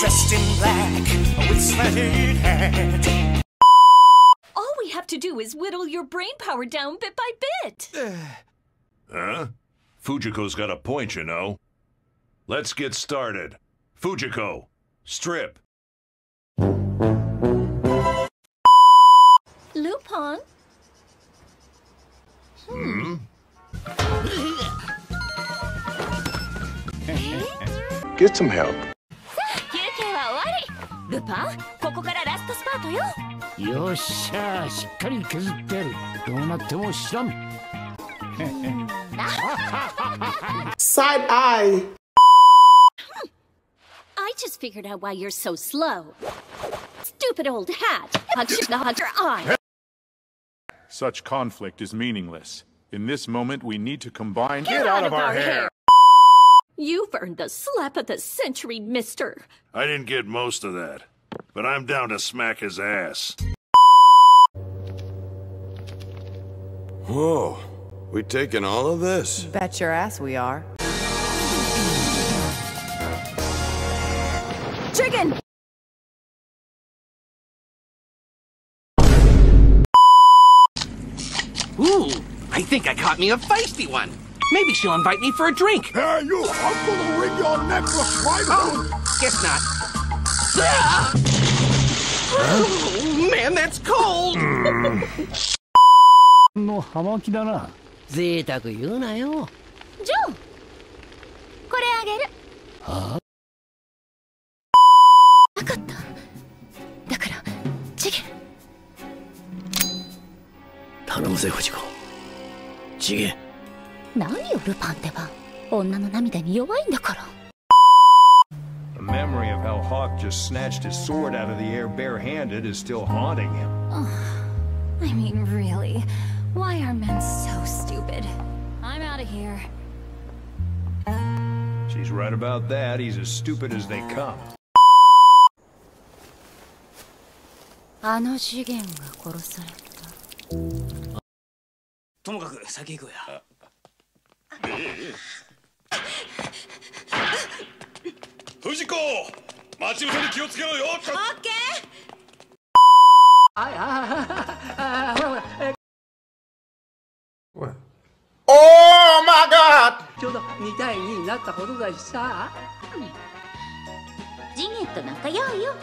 dressed in black with slatted hat. All we have to do is whittle your brain power down bit by bit. Huh? Fujiko's got a point, you know. Let's get started. Fujiko, strip. Lupin? Hmm? Get some help. Lupin, ここからラストスパートよ。よっしゃ、しっかり削ってる。どうなっても知らん。Side eye. I just figured out why you're so slow. Stupid old hat. Hunter eye. Such conflict is meaningless. In this moment, we need to combine. Get out of our hair! You've earned the slap of the century, mister. I didn't get most of that, but I'm down to smack his ass. Whoa, we taking all of this? Bet your ass we are. Chicken! Ooh, I think I caught me a feisty one. Maybe she'll invite me for a drink. Hey, you! I'm gonna ring your necklace right out! Oh, guess not. Ah! Huh? Oh, man, that's cold! No, hamaki da na. Zeitaku you na yo. Joe! Kore ageru. Huh? Wakatta. Dakara, Jigen. Tanomu ze, Fujiko. Jigen. 何よ、ルパンってば。女の涙に弱いんだから。The memory of how Hawk just snatched his sword out of the air barehanded is still haunting him. I mean, really, why are men so stupid? I'm out of here. She's right about that. He's as stupid as they come. あの次元が殺された。ともかく先行くや。 Fujiko! Watch your head, be careful! Okay! What? Oh my god! ちょうど2対2になったほどだしさ。ジゲンと仲良いよ。